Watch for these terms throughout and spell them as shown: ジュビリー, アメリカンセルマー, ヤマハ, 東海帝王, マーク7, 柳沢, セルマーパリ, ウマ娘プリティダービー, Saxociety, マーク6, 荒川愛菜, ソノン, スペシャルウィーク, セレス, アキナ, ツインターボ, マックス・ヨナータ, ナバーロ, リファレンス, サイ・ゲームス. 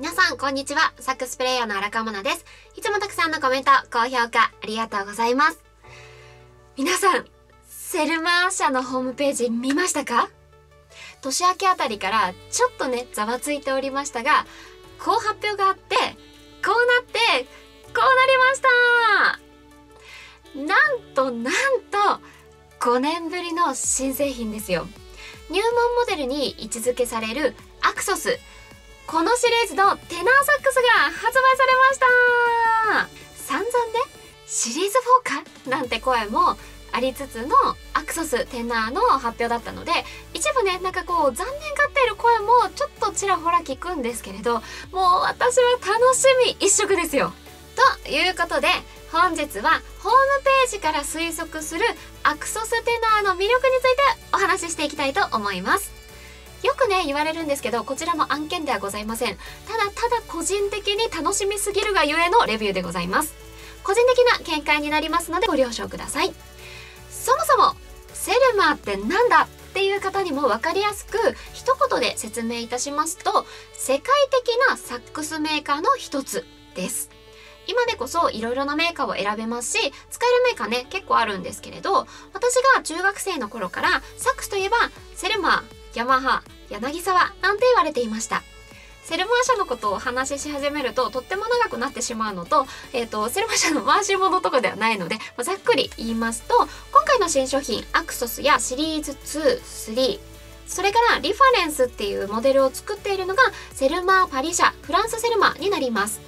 皆さん、こんにちは。サックスプレイヤーの荒川愛菜です。いつもたくさんのコメント、高評価、ありがとうございます。皆さん、セルマー社のホームページ見ましたか？年明けあたりからちょっとね、ざわついておりましたが、こう発表があって、こうなって、こうなりました！なんと、5年ぶりの新製品ですよ。入門モデルに位置づけされるアクソス。このシリーズのテナーサックスが発売されました！散々ね、シリーズ4かなんて声もありつつのアクソステナーの発表だったので、一部ね、なんかこう残念がっている声もちょっとちらほら聞くんですけれど、もう私は楽しみ一色ですよ。ということで、本日はホームページから推測するアクソステナーの魅力についてお話ししていきたいと思います。よくね、言われるんですけど、こちらも案件ではございません。ただ個人的に楽しみすぎるがゆえのレビューでございます。個人的な見解になりますのでご了承ください。そもそも、セルマーってなんだっていう方にも分かりやすく一言で説明いたしますと、世界的なサックスメーカーの一つです。今でこそいろいろなメーカーを選べますし、使えるメーカーね、結構あるんですけれど、私が中学生の頃からサックスといえばセルマー、ヤマハ、柳沢なんて言われていました。セルマー社のことをお話しし始めるととっても長くなってしまうのと、セルマー社の回し物とかではないので、ざっくり言いますと、今回の新商品、アクソスやシリーズ2、3、それからリファレンスっていうモデルを作っているのがセルマーパリ社、フランスセルマーになります。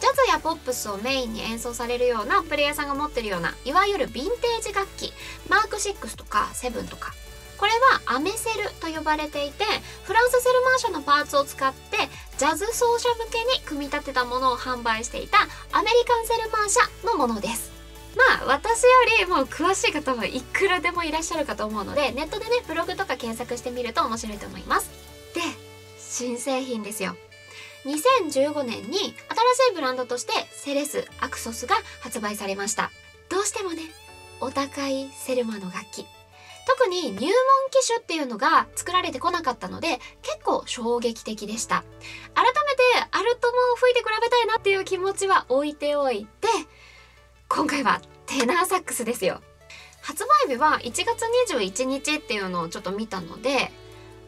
ジャズやポップスをメインに演奏されるような、プレイヤーさんが持ってるような、いわゆるヴィンテージ楽器、マーク6とか7とか、これはアメセルと呼ばれていて、フランスセルマー社のパーツを使ってジャズ奏者向けに組み立てたものを販売していたアメリカンセルマー社のものです。まあ私よりも詳しい方はいくらでもいらっしゃるかと思うので、ネットでね、ブログとか検索してみると面白いと思います。で、新製品ですよ。2015年に新しいブランドとしてセレス、アクソスが発売されました。どうしてもね、お高いセルマの楽器。特に入門機種っていうのが作られてこなかったので、結構衝撃的でした。改めてアルトも吹いて比べたいなっていう気持ちは置いておいて、今回はテナーサックスですよ。発売日は1月21日っていうのをちょっと見たので、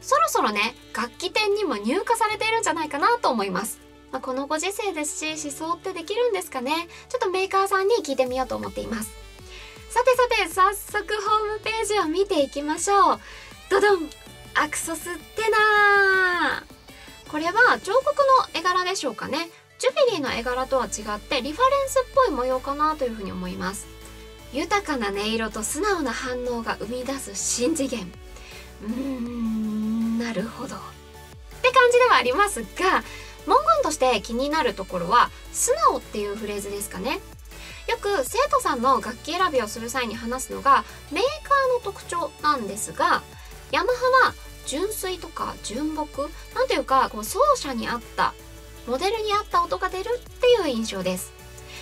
そろそろね、楽器店にも入荷されているんじゃないかなと思います。このご時世ですし、試奏ってできるんですかね。ちょっとメーカーさんに聞いてみようと思っています。さてさて、早速ホームページを見ていきましょう。ドドン！アクソステナー！これは彫刻の絵柄でしょうかね。ジュビリーの絵柄とは違ってリファレンスっぽい模様かなというふうに思います。豊かな音色と素直な反応が生み出す新次元。なるほど。って感じではありますが、文言として気になるところは、素直っていうフレーズですかね。よく生徒さんの楽器選びをする際に話すのがメーカーの特徴なんですが、ヤマハは純粋とか純朴、なんていうかこう奏者に合ったモデルに合った音が出るっていう印象です。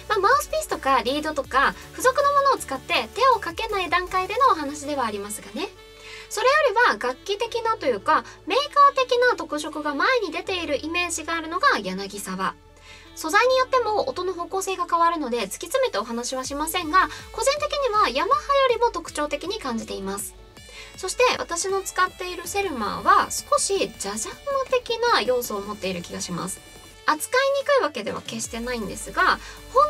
マウスピースとかリードとか付属のものを使って手をかけない段階でのお話ではありますがね。それよりは楽器的なというかメーカー的な特色が前に出ているイメージがあるのが柳沢。素材によっても音の方向性が変わるので突き詰めてお話はしませんが、個人的にはヤマハよりも特徴的に感じています。そして私の使っているセルマーは少しジャジャンマ的な要素を持っている気がします。扱いにくいわけでは決してないんですが、本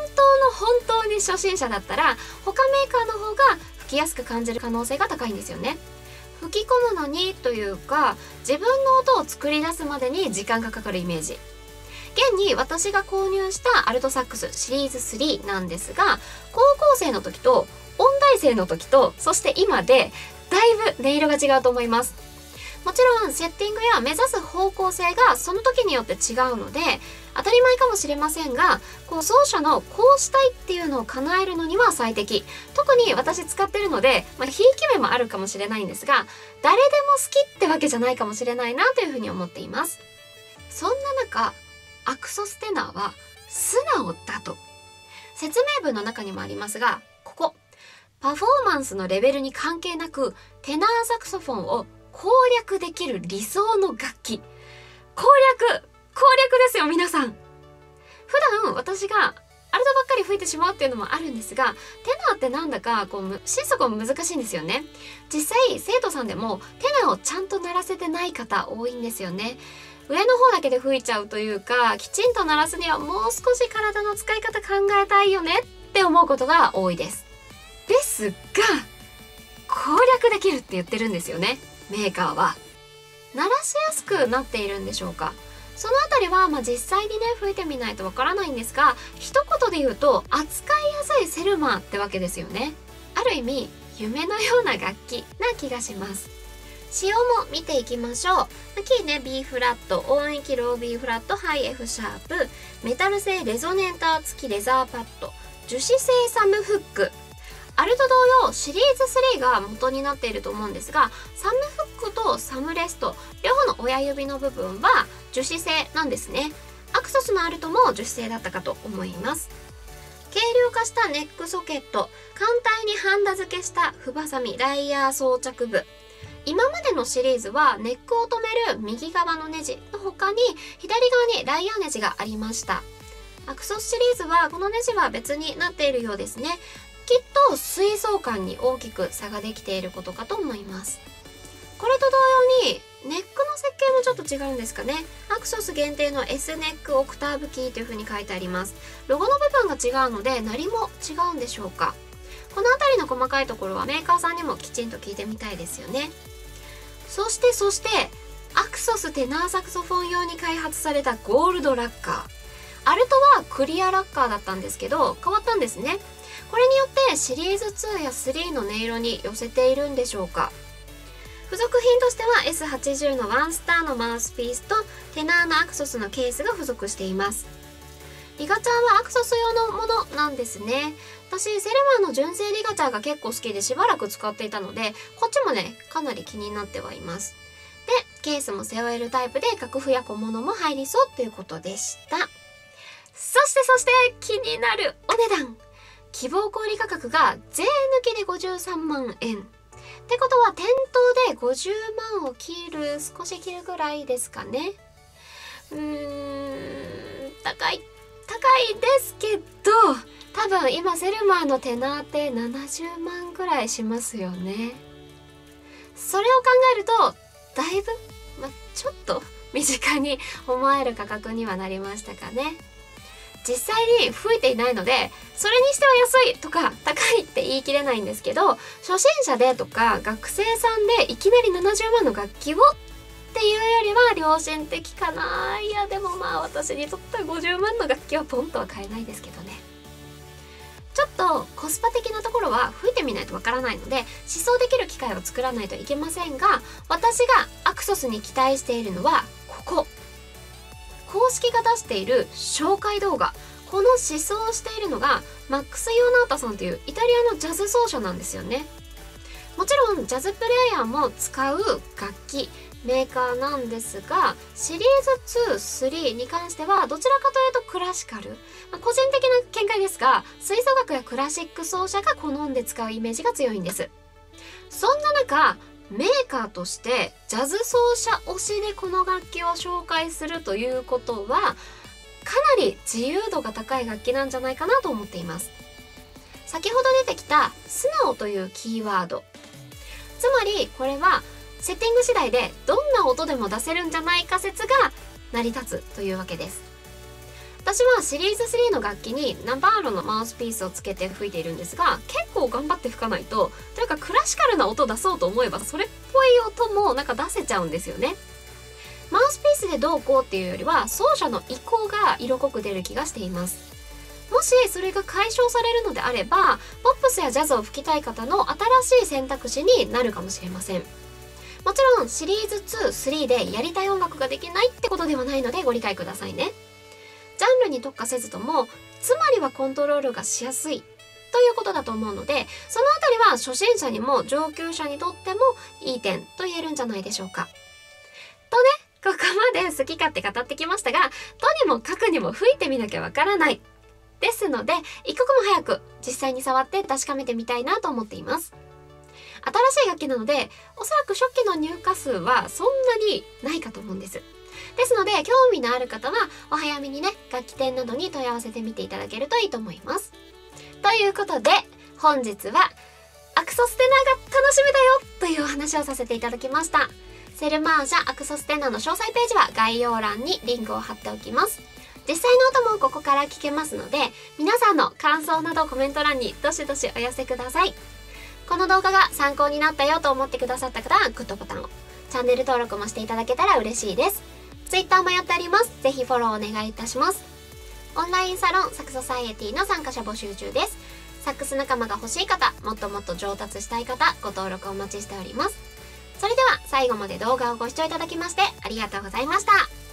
当に初心者だったら他メーカーの方が吹きやすく感じる可能性が高いんですよね。吹き込むのにというか、自分の音を作り出すまでに時間がかかるイメージ。現に私が購入したアルトサックスシリーズ3なんですが、高校生の時と音大生の時と、そして今でだいぶ音色が違うと思います。もちろんセッティングや目指す方向性がその時によって違うので、当たり前かもしれませんが、奏者のこうしたいっていうのを叶えるのには最適。特に私使ってるので、ひいき目もあるかもしれないんですが、誰でも好きってわけじゃないかもしれないなというふうに思っています。そんな中、アクソステナーは素直だと。説明文の中にもありますが、ここ、パフォーマンスのレベルに関係なく、テナーサクソフォンを攻略できる理想の楽器。攻略ですよ皆さん。普段私がアルトばっかり吹いてしまうっていうのもあるんですが、テナーってなんだかこう心底難しいんですよね。実際生徒さんでもテナーをちゃんと鳴らせてない方多いんですよね。上の方だけで吹いちゃうというか、きちんと鳴らすにはもう少し体の使い方考えたいよねって思うことが多いです。ですが攻略できるって言ってるんですよね、メーカーは。鳴らしやすくなっているんでしょうか。そのあたりは、実際にね吹いてみないとわからないんですが、一言で言うと扱いやすいセルマーってわけですよね。ある意味夢のような楽器な気がします。仕様も見ていきましょう。キーね B フラット、音域ロー B フラット、ハイ F シャープ、メタル製レゾネーター付きレザーパッド、樹脂製サムフック。アルト同様シリーズ3が元になっていると思うんですが、サムフックとサムレスト両方の親指の部分は樹脂製なんですね。アクソスのアルトも樹脂製だったかと思います。軽量化したネックソケット、簡単にハンダ付けしたフバサミ、ライヤー装着部。今までのシリーズはネックを止める右側のネジの他に左側にライヤーネジがありました。アクソスシリーズはこのネジは別になっているようですね。きっと水槽感に大きく差ができていることかと思います。これと同様にネックの設計もちょっと違うんですかね。アクソス限定の S ネックオクターブキーという風に書いてあります。ロゴの部分が違うので鳴りも違うんでしょうか。この辺りの細かいところはメーカーさんにもきちんと聞いてみたいですよね。そしてアクソステナーサクソフォン用に開発されたゴールドラッカー。アルトはクリアラッカーだったんですけど変わったんですね。これによってシリーズ2や3の音色に寄せているんでしょうか。付属品としては S80 のワンスターのマウスピースとテナーのアクソスのケースが付属しています。リガチャーはアクソス用のものなんですね。私セルマーの純正リガチャーが結構好きでしばらく使っていたので、こっちもねかなり気になってはいます。でケースも背負えるタイプで楽譜や小物も入りそうということでした。そして気になるお値段。希望小売価格が税抜きで53万円。ってことは店頭で50万を少し切るぐらいですかね。高いですけど、多分今セルマーのテナーって70万ぐらいしますよね。それを考えるとだいぶ、ちょっと身近に思える価格にはなりましたかね。実際に吹いていないので、それにしては安いとか高いって言い切れないんですけど、初心者でとか学生さんでいきなり70万の楽器をっていうよりは良心的かな。いやでも私にとっては50万の楽器はポンとは買えないですけどね。ちょっとコスパ的なところは吹いてみないとわからないので、試奏できる機会を作らないといけませんが、私がアクソスに期待しているのはここ。公式が出している紹介動画、この試奏をしているのがマックス・ヨナータさんというイタリアのジャズ奏者なんですよね。もちろんジャズプレイヤーも使う楽器メーカーなんですが、シリーズ2、3に関してはどちらかというとクラシカル、個人的な見解ですが吹奏楽やクラシック奏者が好んで使うイメージが強いんです。そんな中メーカーとしてジャズ奏者推しでこの楽器を紹介するということはかなり自由度が高い楽器なんじゃないかなと思っています。先ほど出てきた「素直」というキーワード、つまりこれはセッティング次第でどんな音でも出せるんじゃないか説が成り立つというわけです。私はシリーズ3の楽器にナバーロのマウスピースをつけて吹いているんですが、結構頑張って吹かないと、というかクラシカルな音を出そうと思えばそれっぽい音もなんか出せちゃうんですよね。マウスピースでどうこうっていうよりは奏者の意向が色濃く出る気がしています。もしそれが解消されるのであれば、ポップスやジャズを吹きたい方の新しい選択肢になるかもしれません。もちろんシリーズ2、3でやりたい音楽ができないってことではないのでご理解くださいね。ジャンルに特化せずとも、つまりはコントロールがしやすいということだと思うので、そのあたりは初心者にも上級者にとってもいい点と言えるんじゃないでしょうか。とね、ここまで好き勝手語ってきましたが、とにもかくにも吹いてみなきゃわからないですので、一刻も早く実際に触って確かめてみたいなと思っています。新しい楽器なのでおそらく初期の入荷数はそんなにないかと思うんです。ですので興味のある方はお早めにね、楽器店などに問い合わせてみていただけるといいと思います。ということで本日はアクソステナが楽しみだよというお話をさせていただきました。セルマージャアクソステナの詳細ページは概要欄にリンクを貼っておきます。実際の音もここから聞けますので、皆さんの感想などコメント欄にどしどしお寄せください。この動画が参考になったよと思ってくださった方はグッドボタンを、チャンネル登録もしていただけたら嬉しいです。Twitter もやっております。ぜひフォローお願いいたします。オンラインサロンSaxocietyの参加者募集中です。サックス仲間が欲しい方、もっともっと上達したい方、ご登録お待ちしております。それでは最後まで動画をご視聴いただきましてありがとうございました。